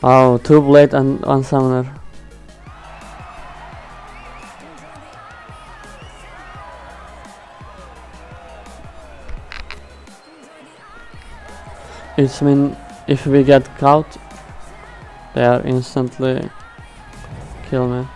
Oh, two blade and one summoner. It means if we get caught, they are instantly kill me.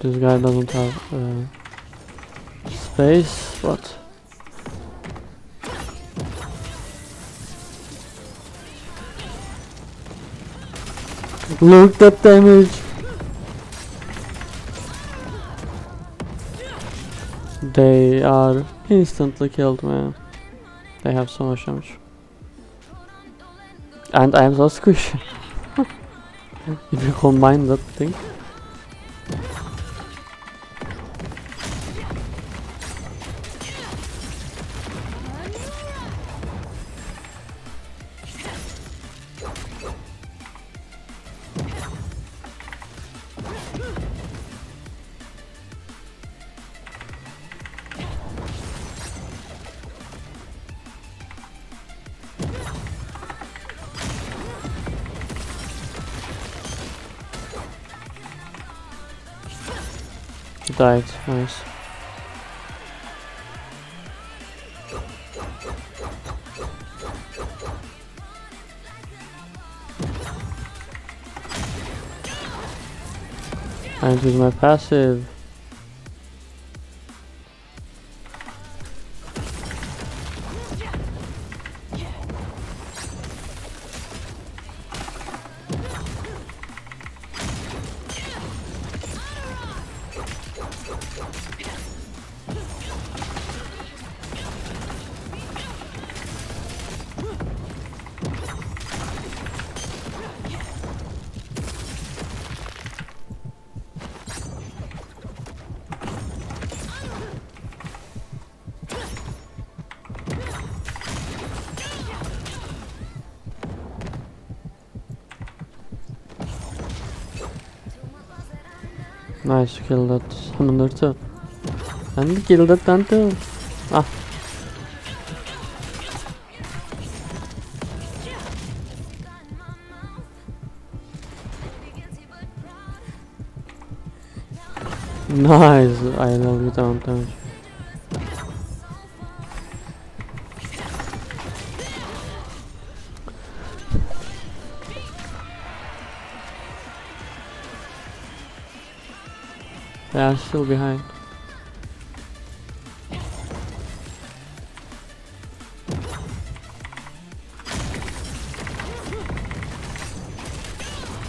This guy doesn't have space, but look at that damage. They are instantly killed, man. They have so much damage. And I am so squishy. If you combine that thing. Died, nice. And with my passive. Nice, kill that summoner too. And kill that one too. Ah. Nice, I love you down damage. They are still behind.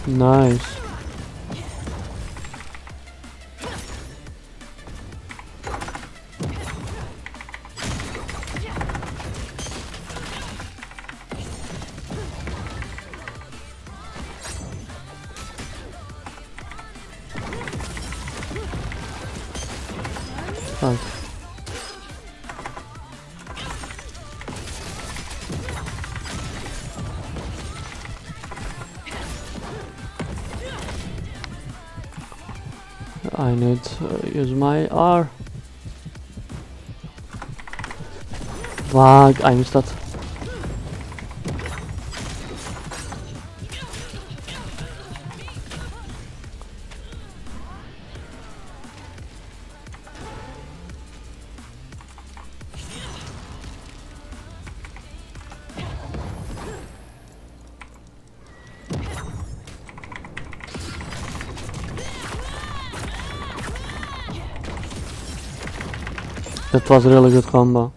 Nice. Fuck. I need to use my R. Fuck, I missed that. That was a really good combo.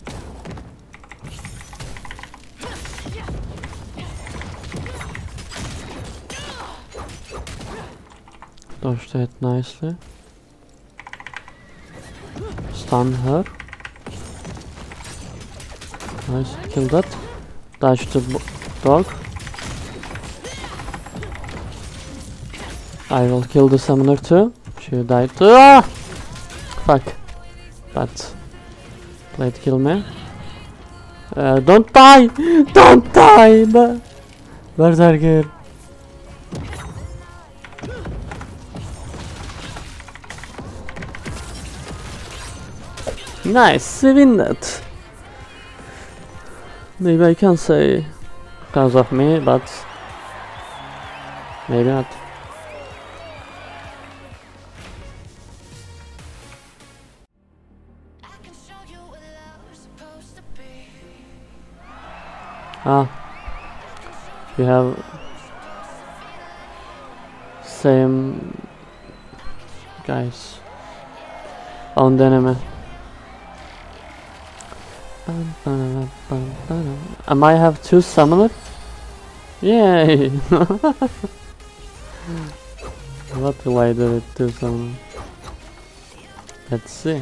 Dodged that nicely. stun her. Nice, kill that. Touch the dog. I will kill the summoner too. She died. Ah! Fuck. But played kill me. Don't die! Don't die! Berserker. Nice, we win that. Maybe I can say because of me, but maybe not. Ah, we have same guys on the enemy. I might have two summoners. Yay! What will I do with two summoners? Let's see.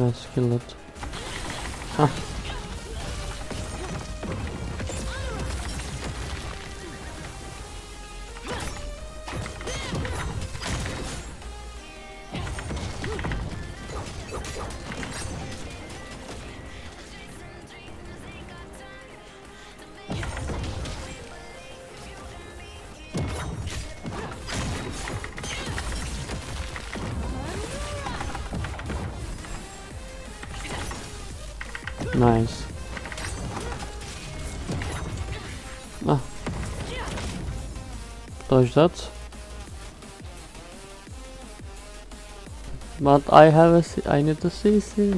Let's kill it. Ah. Nice. Ah. Dodge that. But I have a I need to CC.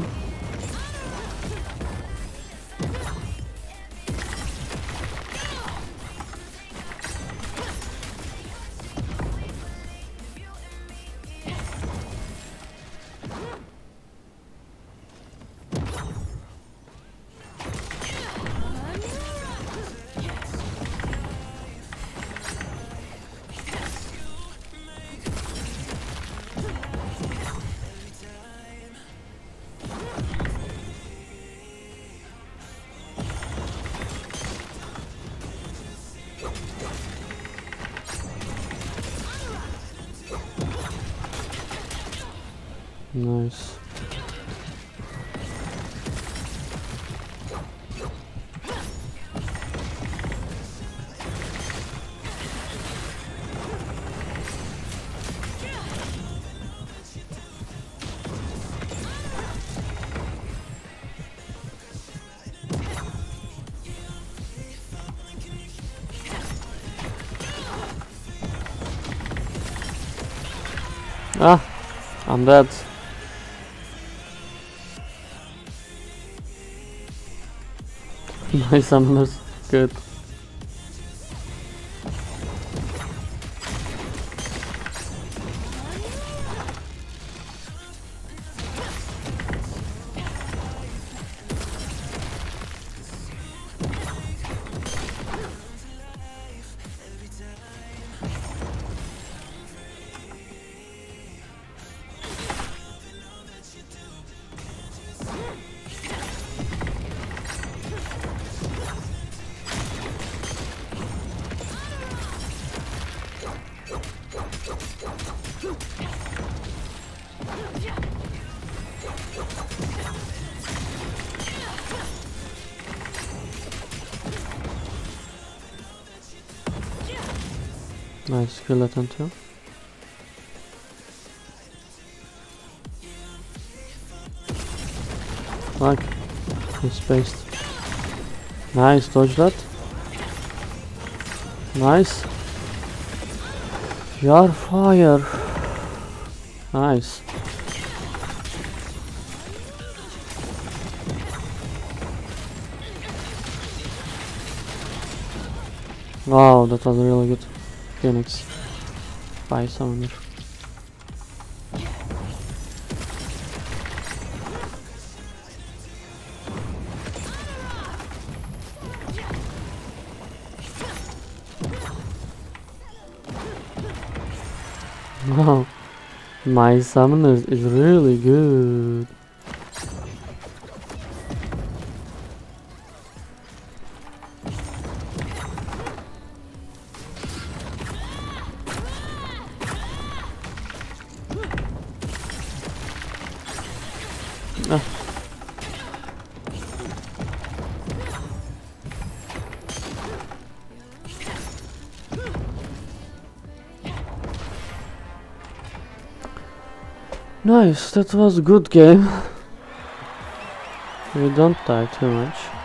Nice. Ah, I'm dead. My summoner's good. Nice, kill that one too. Like, he's spaced. Nice, dodge that. Nice. You are fire. Nice. Wow, that was really good. Phoenix by Summoner. Wow, my Summoner is really good. Ah. Nice, that was a good game. We don't die too much.